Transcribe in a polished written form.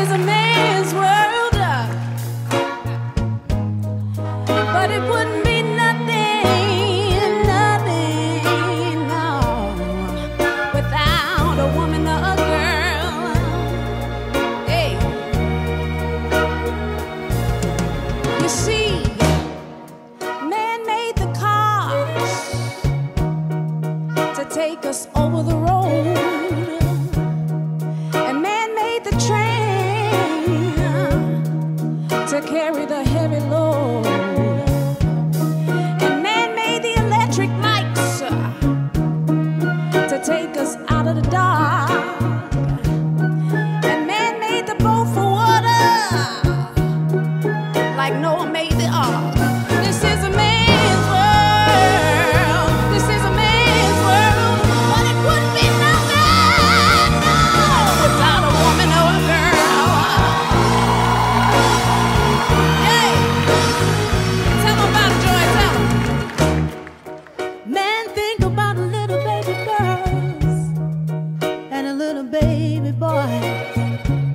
is a man's world, but it wouldn't be nothing, nothing, no, without a woman or a girl. Hey, you see, man made the cars to take us over the road. Carry the heavy load, and man made the electric lights to take us out of the dark, and man made the boat for water like Noah made the ark. This is a man's world, this is a man's world, but it wouldn't be nothing, no, without a woman or a girl. Baby boy.